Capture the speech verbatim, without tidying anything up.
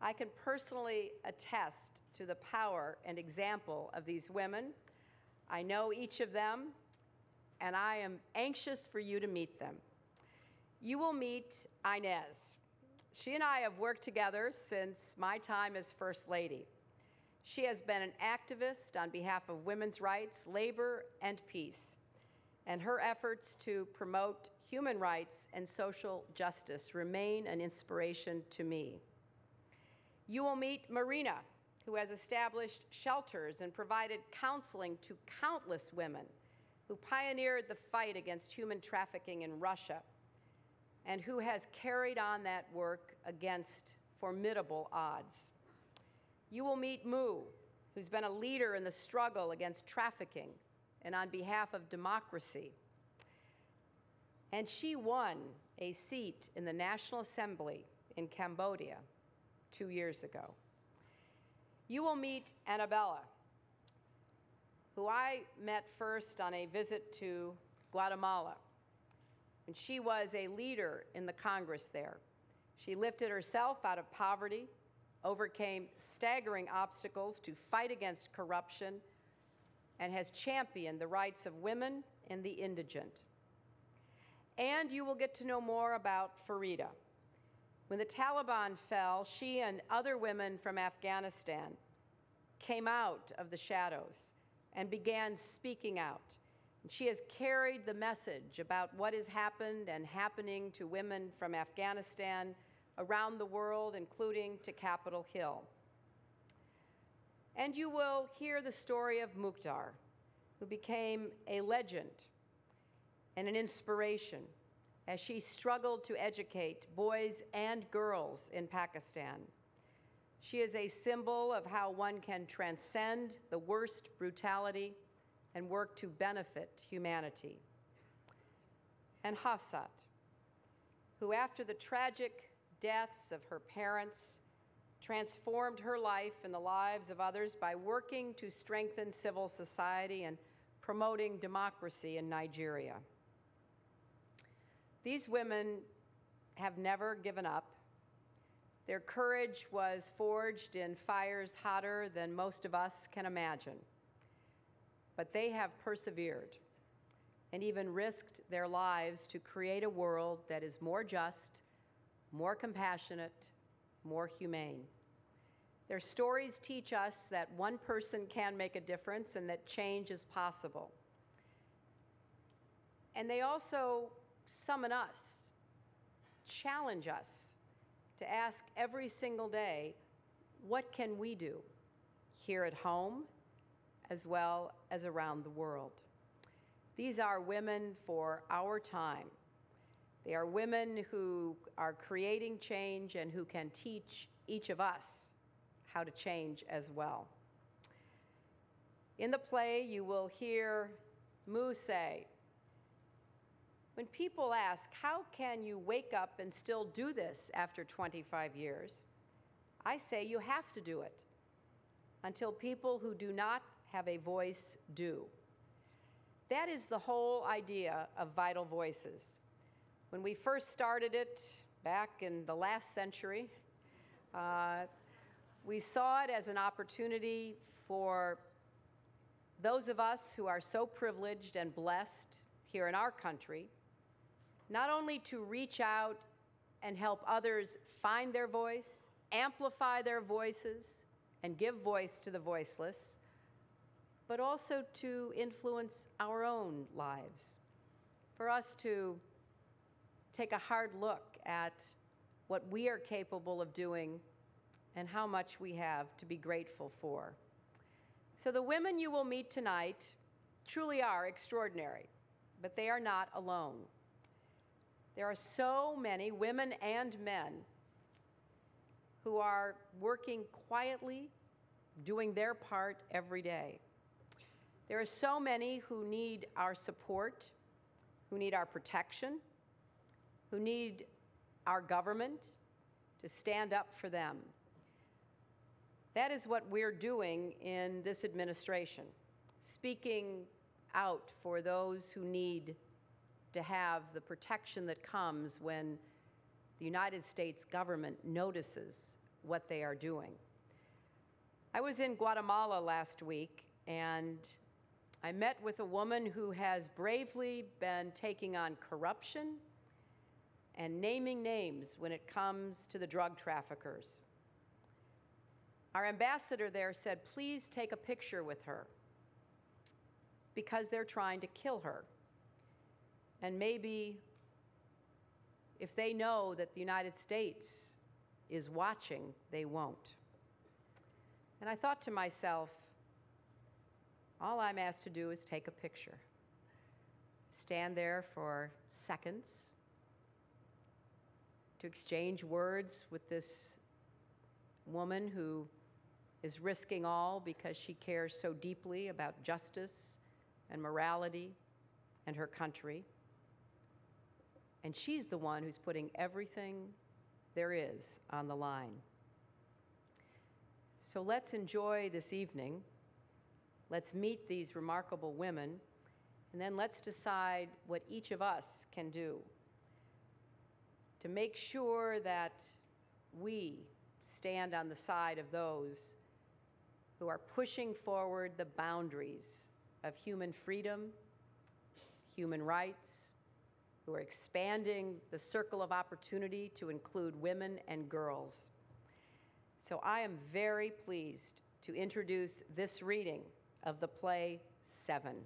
I can personally attest to the power and example of these women. I know each of them, and I am anxious for you to meet them. You will meet Inez. She and I have worked together since my time as First Lady. She has been an activist on behalf of women's rights, labor, and peace, and her efforts to promote human rights and social justice remain an inspiration to me. You will meet Marina, who has established shelters and provided counseling to countless women, who pioneered the fight against human trafficking in Russia, and who has carried on that work against formidable odds. You will meet Mu, who's been a leader in the struggle against trafficking and on behalf of democracy. And she won a seat in the National Assembly in Cambodia two years ago. You will meet Annabella, who I met first on a visit to Guatemala. And she was a leader in the Congress there. She lifted herself out of poverty, overcame staggering obstacles to fight against corruption, and has championed the rights of women and the indigent. And you will get to know more about Farida. When the Taliban fell, she and other women from Afghanistan came out of the shadows and began speaking out. She has carried the message about what has happened and happening to women from Afghanistan around the world, including to Capitol Hill. And you will hear the story of Mukhtar, who became a legend and an inspiration as she struggled to educate boys and girls in Pakistan. She is a symbol of how one can transcend the worst brutality and work to benefit humanity. And Hafsat, who after the tragic deaths of her parents, transformed her life and the lives of others by working to strengthen civil society and promoting democracy in Nigeria. These women have never given up. Their courage was forged in fires hotter than most of us can imagine. But they have persevered and even risked their lives to create a world that is more just, more compassionate, more humane. Their stories teach us that one person can make a difference and that change is possible. And they also summon us, challenge us to ask every single day, what can we do here at home, as well as around the world? These are women for our time. They are women who are creating change and who can teach each of us how to change as well. In the play, you will hear Mu say, when people ask, how can you wake up and still do this after twenty-five years? I say you have to do it until people who do not have a voice do. That is the whole idea of Vital Voices. When we first started it back in the last century, uh, we saw it as an opportunity for those of us who are so privileged and blessed here in our country, not only to reach out and help others find their voice, amplify their voices, and give voice to the voiceless, but also to influence our own lives, for us to take a hard look at what we are capable of doing and how much we have to be grateful for. So the women you will meet tonight truly are extraordinary, but they are not alone. There are so many women and men who are working quietly, doing their part every day. There are so many who need our support, who need our protection, who need our government to stand up for them. That is what we're doing in this administration, speaking out for those who need to have the protection that comes when the United States government notices what they are doing. I was in Guatemala last week, and I met with a woman who has bravely been taking on corruption and naming names when it comes to the drug traffickers. Our ambassador there said, please take a picture with her, because they're trying to kill her. And maybe if they know that the United States is watching, they won't. And I thought to myself, all I'm asked to do is take a picture. Stand there for seconds to exchange words with this woman who is risking all because she cares so deeply about justice and morality and her country. And she's the one who's putting everything there is on the line. So let's enjoy this evening. Let's meet these remarkable women, and then let's decide what each of us can do to make sure that we stand on the side of those who are pushing forward the boundaries of human freedom, human rights, who are expanding the circle of opportunity to include women and girls. So I am very pleased to introduce this reading of the play Seven.